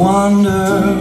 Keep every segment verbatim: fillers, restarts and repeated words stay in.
wonder.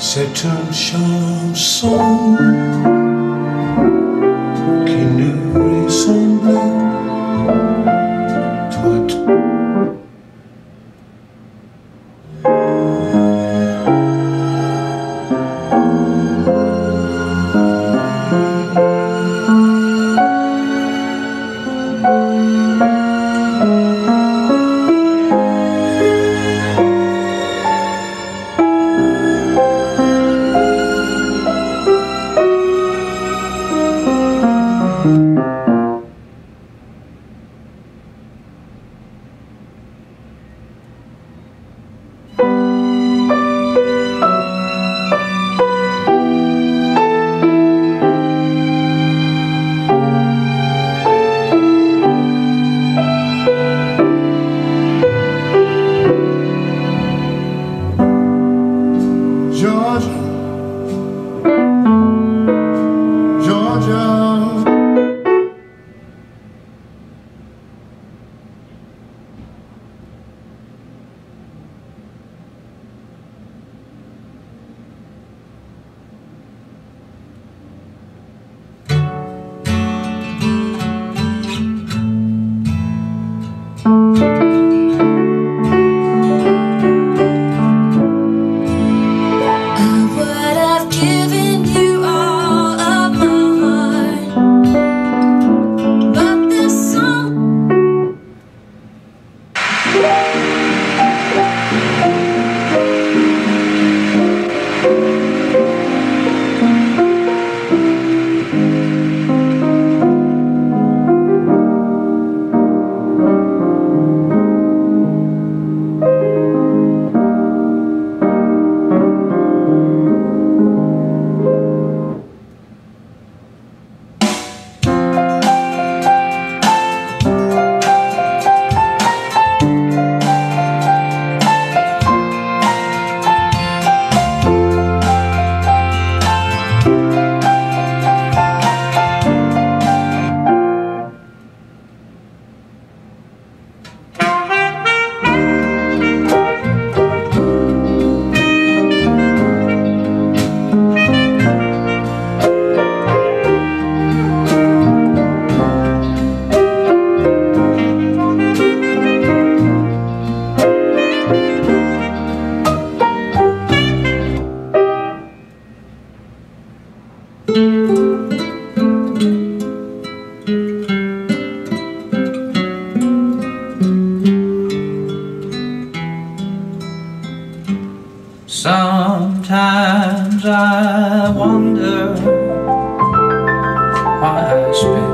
C'est une chanson qui nous ressemble, toi, toi. Thank you. Sometimes I wonder why I spend